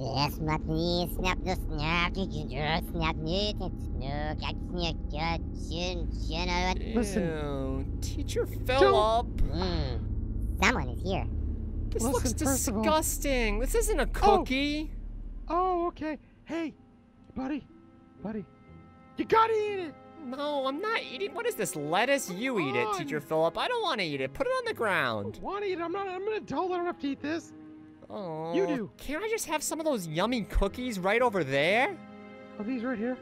Snap knee, snap the snap, snap knee, snap, chin. Listen, Teacher Phillip. Someone is here. This looks disgusting. This isn't a cookie. Oh, okay. Hey, buddy, you gotta eat it. No, I'm not eating. What is this lettuce? You eat it, Teacher Phillip. I don't want to eat it. Put it on the ground. I want to eat it. I'm an adult. I don't have to eat this. Oh, you do. Can't I just have some of those yummy cookies right over there? Are these right here?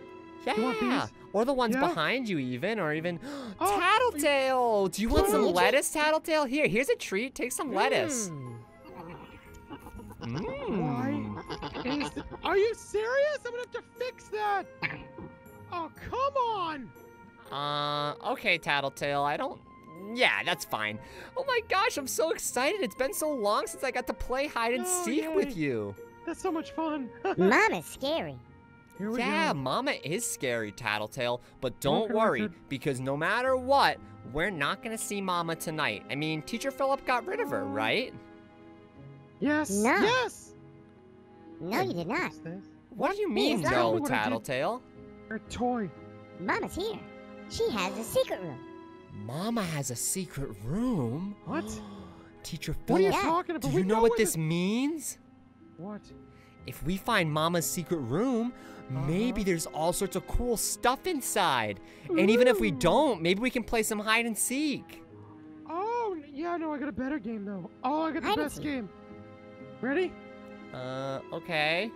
Yeah. Or the ones behind you, even. Tattletail! Do you want some lettuce, Tattletail? Here's a treat. Take some lettuce. Why? Are you serious? I'm gonna have to fix that. Oh, come on. Okay, Tattletail. Yeah, that's fine. Oh my gosh, I'm so excited. It's been so long since I got to play hide and seek with you. That's so much fun. Mama's scary. Yeah, Mama is scary, Tattletail. But don't worry, because no matter what, we're not going to see Mama tonight. I mean, Teacher Phillip got rid of her, right? Yes. No. Yes. No, you did not. What do you mean, no, Tattletail? Her toy. Mama's here. She has a secret room. Mama has a secret room? What? Teacher Phillip, what are you talking about? Do you know what this means? What? If we find Mama's secret room, maybe there's all sorts of cool stuff inside. And even if we don't, maybe we can play some hide and seek. Oh, yeah, no, I got a better game, though. Oh, I got the best game. Ready? Okay.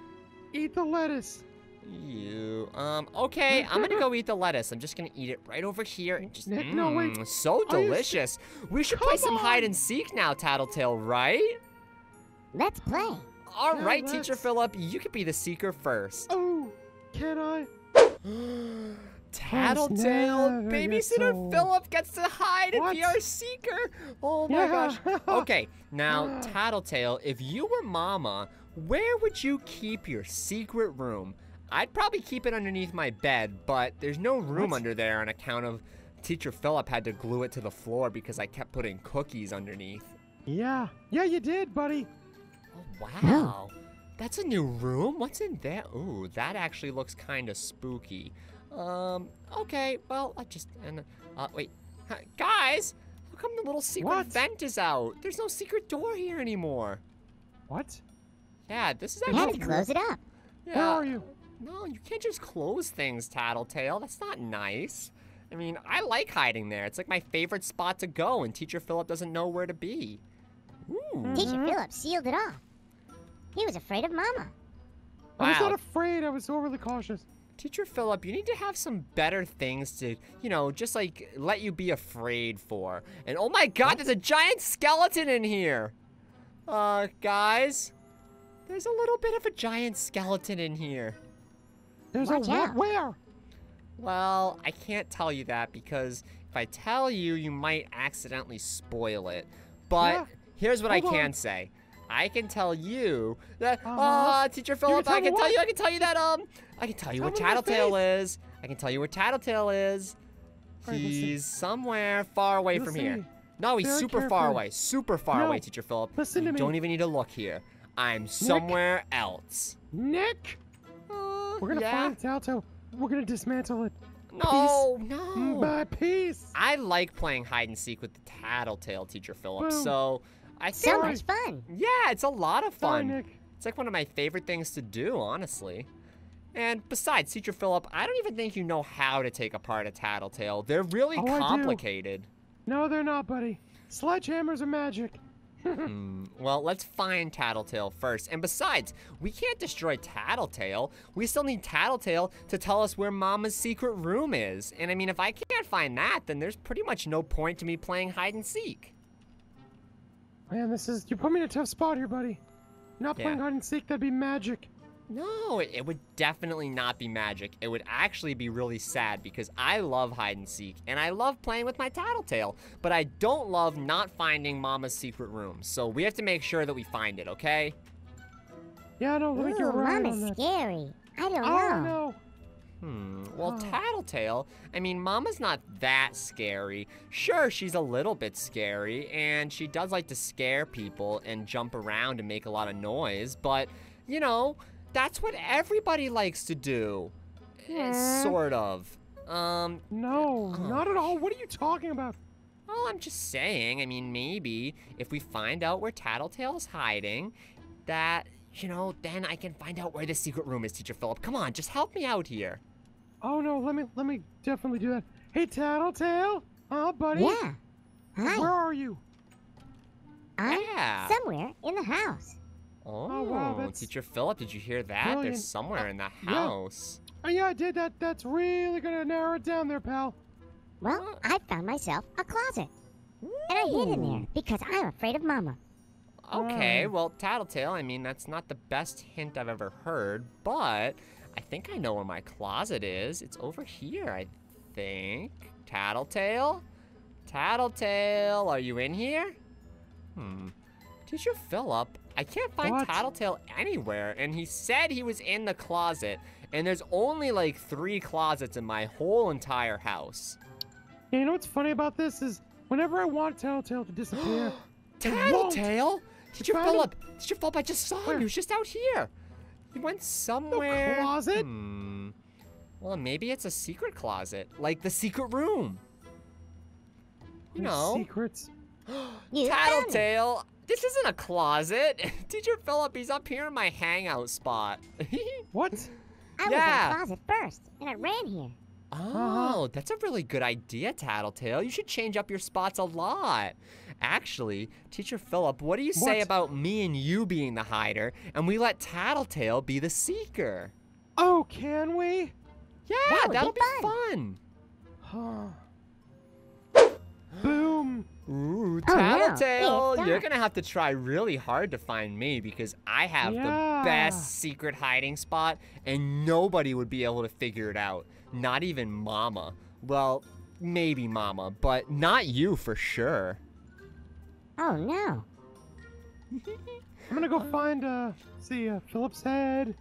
Eat the lettuce. You okay, I'm gonna go eat the lettuce. I'm just gonna eat it right over here and just no, wait. So delicious. We should play some hide and seek now, Tattletail, right? Let's play. All right, let's... Teacher Phillip, you could be the seeker first. Oh, can I? Tattletail, babysitter Phillip gets to hide and be our seeker. Oh my gosh. Okay, now Tattletail, if you were Mama, where would you keep your secret room? I'd probably keep it underneath my bed, but there's no room under there on account of Teacher Phillip had to glue it to the floor because I kept putting cookies underneath. Yeah. Yeah, you did, buddy. Oh, wow. That's a new room. What's in there? Ooh, that actually looks kind of spooky. Okay. Well, I just... wait. Guys, how come the little secret vent is out? There's no secret door here anymore. What? Yeah, this is actually... You have to close it up. Yeah. Where are you? No, you can't just close things, Tattletail. That's not nice. I mean, I like hiding there. It's like my favorite spot to go, and Teacher Phillip doesn't know where to be. Ooh. Teacher Phillip sealed it off. He was afraid of Mama. I was not afraid. I was overly cautious. Teacher Phillip, you need to have some better things to, you know, just like let you be afraid for. And oh my God, there's a giant skeleton in here. Guys, there's a little bit of a giant skeleton in here. There's a what? Where? Well, I can't tell you that because if I tell you, you might accidentally spoil it. But here's what I can say. I can tell you that, Teacher Phillip, I can tell you what Tattletail is. I can tell you where Tattletail is. He's somewhere far away from here. No, he's super far away. Super far away, Teacher Phillip. Listen to me. Don't even need to look here. I'm somewhere else. Nick? We're gonna find Tattletail. We're gonna dismantle it. No, no. By piece. I like playing hide and seek with the Tattletail, Teacher Phillip. So I think so much fun. Yeah, it's a lot of fun. Sorry, Nick. It's like one of my favorite things to do, honestly. And besides, Teacher Phillip, I don't even think you know how to take apart a Tattletail. They're really complicated. No, they're not, buddy. Sledgehammers are magic. Well, let's find Tattletail first. And besides, we can't destroy Tattletail. We still need Tattletail to tell us where Mama's secret room is. And I mean, if I can't find that, then there's pretty much no point to me playing hide and seek. Man, this is... You put me in a tough spot here, buddy. Not playing hide and seek, that'd be magic. No, it would definitely not be magic. It would actually be really sad because I love hide and seek and I love playing with my Tattletail, but I don't love not finding Mama's secret room. So we have to make sure that we find it, okay? Yeah, I don't think you're right. Mama's scary. I don't know. Well, Tattletail, I mean, Mama's not that scary. Sure, she's a little bit scary and she does like to scare people and jump around and make a lot of noise, but you know, That's what everybody likes to do. Yeah. Sort of. No, not at all. What are you talking about? Well, I'm just saying, I mean, maybe if we find out where Tattletail's hiding, that, you know, then I can find out where the secret room is, Teacher Phillip. Come on, just help me out here. Oh, no, let me definitely do that. Hey, Tattletail. Huh, buddy? Yeah. Hi. Where are you? I'm somewhere in the house. Oh, wow, that's Teacher Phillip, did you hear that? Brilliant. They're somewhere in the house. Yeah. Oh, yeah, I did. That's really going to narrow it down there, pal. Well, I found myself a closet. Ooh. And I hid in there because I'm afraid of Mama. Okay, well, Tattletail, I mean, that's not the best hint I've ever heard, but I think I know where my closet is. It's over here, I think. Tattletail? Tattletail, are you in here? Teacher Phillip, I can't find Tattletail anywhere, and he said he was in the closet, and there's only like 3 closets in my whole entire house. Yeah, you know what's funny about this is whenever I want Tattletail to disappear, Tattletail? Teacher Phillip, I just saw him. He was just out here. He went somewhere. The closet? Well, maybe it's a secret closet, like the secret room. You know. Secrets. Tattletail, this isn't a closet. Teacher Phillip, he's up here in my hangout spot. What? I was in the closet first, and I ran here. Oh, that's a really good idea, Tattletail. You should change up your spots a lot. Actually, Teacher Phillip, what do you say about me and you being the hider, and we let Tattletail be the seeker? Oh, can we? Yeah, that'll be fun. Boom. Ooh, Tattletail, you're gonna have to try really hard to find me because I have the best secret hiding spot and nobody would be able to figure it out. Not even Mama. Well, maybe Mama, but not you for sure. Oh, no. I'm gonna go find, Phillip's head.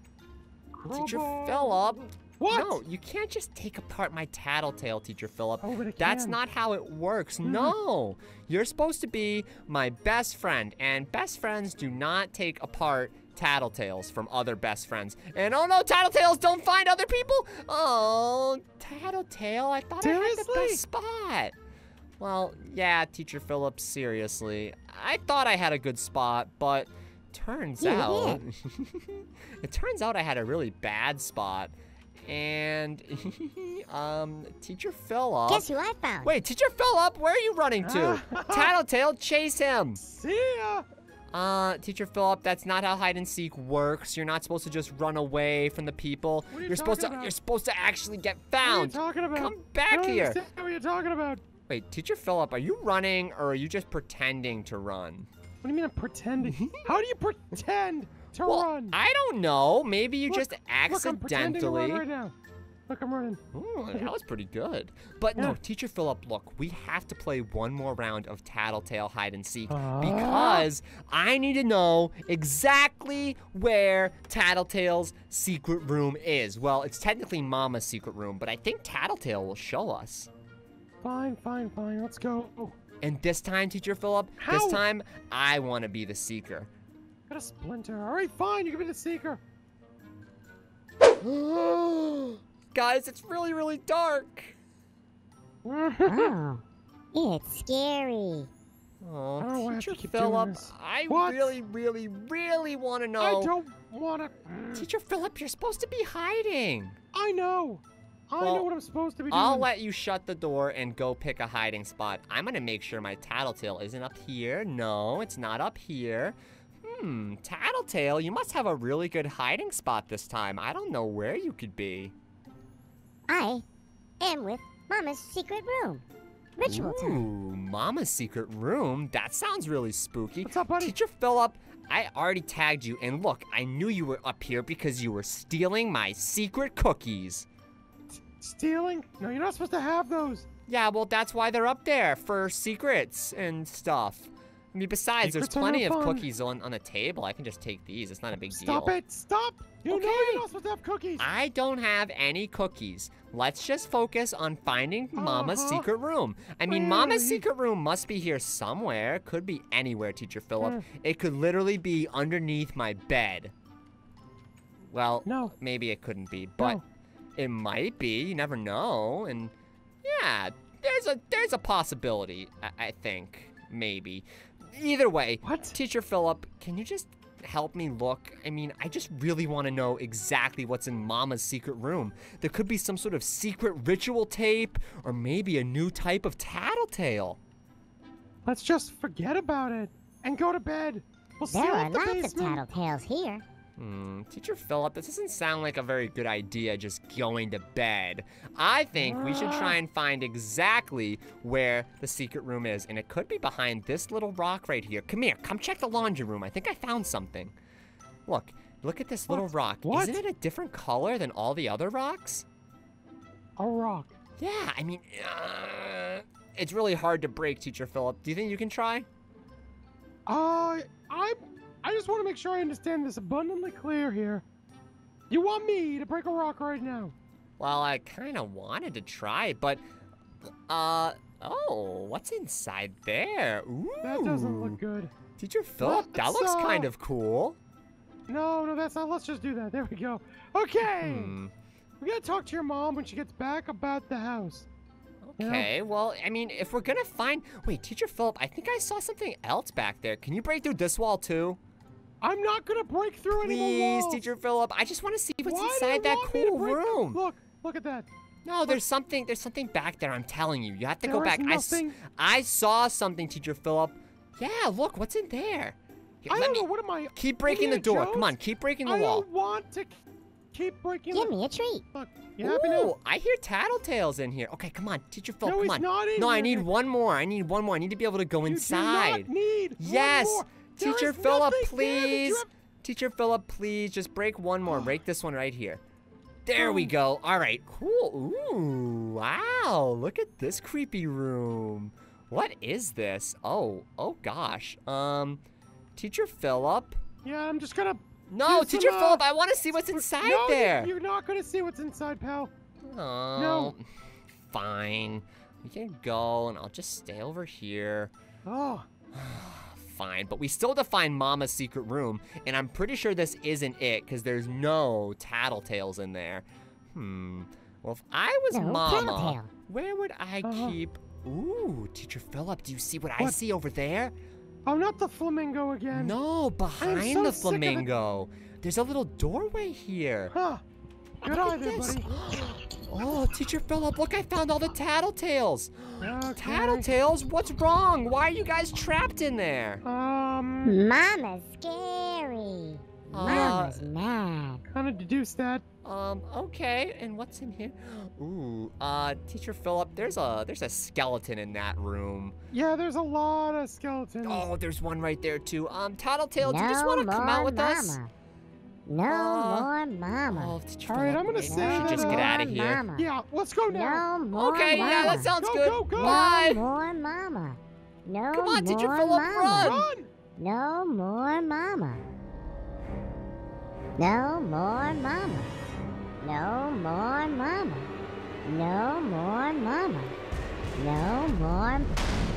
Teacher Phillip. What? No, you can't just take apart my Tattletail, Teacher Phillip. Oh, but I can. That's not how it works. No, you're supposed to be my best friend, and best friends do not take apart Tattletails from other best friends. And oh no, Tattletails don't find other people. Oh, Tattletail, I thought I had the best spot. Well, yeah, Teacher Phillip, seriously, I thought I had a good spot, but turns out, it turns out I had a really bad spot. And Teacher Phillip. Guess who I found? Wait, Teacher Phillip, where are you running to? Tattletail, chase him. See ya. Teacher Phillip, that's not how hide and seek works. You're not supposed to just run away from the people. What are you you're supposed to actually get found. What are you talking about? Come back here. What are you talking about? Wait, Teacher Phillip, are you running or are you just pretending to run? What do you mean I'm pretending? How do you pretend? Run. I don't know. Maybe you just accidentally. Look, I'm pretending to run right now. Look, I'm running. Ooh, that was pretty good. But no, Teacher Phillip, look, we have to play one more round of Tattletail hide and seek because I need to know exactly where Tattletail's secret room is. Well, it's technically Mama's secret room, but I think Tattletail will show us. Fine, fine, fine. Let's go. Oh. And this time, Teacher Phillip, this time I want to be the seeker. Got a splinter. All right, fine. You can be the seeker. Guys, it's really, really dark. Oh, it's scary. Oh, Teacher Phillip, I really, really, really want to know. I don't want to. Teacher Phillip, you're supposed to be hiding. I know. I know what I'm supposed to be doing. I'll let you shut the door and go pick a hiding spot. I'm going to make sure my Tattletail isn't up here. No, it's not up here. Tattletail, you must have a really good hiding spot this time. I don't know where you could be. I am with Mama's secret room. Ritual time. Ooh, Mama's secret room? That sounds really spooky. What's up, buddy? Teacher Phillip, I already tagged you. And look, I knew you were up here because you were stealing my secret cookies. Stealing? No, you're not supposed to have those. Yeah, well, that's why they're up there, for secrets and stuff. I mean, besides, there's plenty of cookies on the table. I can just take these. It's not a big deal. Stop it. Stop. You know you're not supposed to have cookies. I don't have any cookies. Let's just focus on finding Mama's secret room. I mean, Mama's secret room must be here somewhere. Could be anywhere, Teacher Phillip. It could literally be underneath my bed. Well, no. Maybe it couldn't be, but no. It might be. You never know. And yeah, there's a possibility, I think, maybe. Either way, what? Teacher Phillip, can you just help me look? I mean, I just really want to know exactly what's in Mama's secret room. There could be some sort of secret ritual tape or maybe a new type of Tattletail. Let's just forget about it and go to bed. We'll see you at the basement. There are lots of Tattletails here. Teacher Phillip, this doesn't sound like a very good idea, just going to bed. I think we should try and find exactly where the secret room is, and it could be behind this little rock right here. Come here, come check the laundry room. I think I found something. Look at this little rock. What? Isn't it a different color than all the other rocks? A rock. Yeah, I mean, it's really hard to break, Teacher Phillip. Do you think you can try? I just want to make sure I understand this abundantly clear here. You want me to break a rock right now? Well, I kind of wanted to try, but, oh, what's inside there? Ooh. That doesn't look good. Teacher Phillip, that looks kind of cool. No, that's not, let's just do that. There we go. Okay. We got to talk to your mom when she gets back about the house. Okay, well, I mean, if we're going to find, wait, Teacher Phillip, I think I saw something else back there. Can you break through this wall too? I'm not going to break through any more walls. Please, Teacher Phillip, I just want to see what's inside that cool room. Look at that. No, there's something back there, I'm telling you. You have to go back. I saw something, Teacher Phillip. Yeah, look, what's in there? Here, I don't know, what am I? Keep breaking the door. Come on, keep breaking the wall. I don't want to keep breaking the door. Give me a treat. Look, you happy now? I hear Tattletails in here. Okay, come on, Teacher Phillip, come on. No, I need one more. I need to be able to go inside. Yes. Teacher Phillip, please. Teacher Phillip, please, just break one more. Break this one right here. There we go. All right, cool. Ooh, wow. Look at this creepy room. What is this? Oh gosh. Teacher Phillip. Yeah, I'm just gonna. No, Teacher Phillip, I want to see what's inside there. No, you're not going to see what's inside, pal. Oh, no. Fine. We can go, and I'll just stay over here. Oh. Fine, but we still have to find Mama's secret room, and I'm pretty sure this isn't it, because there's no Tattletails in there. Well, if I was Mama, where would I keep... Ooh, Teacher Phillip, do you see what I see over there? Oh, not the flamingo again. No, behind the flamingo. There's a little doorway here. Huh. Good eye there, buddy. Oh, Teacher Phillip, look, I found all the Tattletails. Okay. Tattletails? What's wrong? Why are you guys trapped in there? Mama's scary. Mama's mad. Kind of deduced that. Okay, and what's in here? Ooh, Teacher Phillip, there's a skeleton in that room. Yeah, there's a lot of skeletons. Oh, there's one right there too. Tattletail, do you just want to come out with us? No more Mama. Oh, Teacher Phillip, I'm gonna say just get out of here. Yeah, let's go now. No more Mama. Yeah, that sounds good. Go. Bye. No more Mama. No Come on, more Teacher Phillip, run. No more Mama. No more Mama. No more Mama. No more Mama. No more.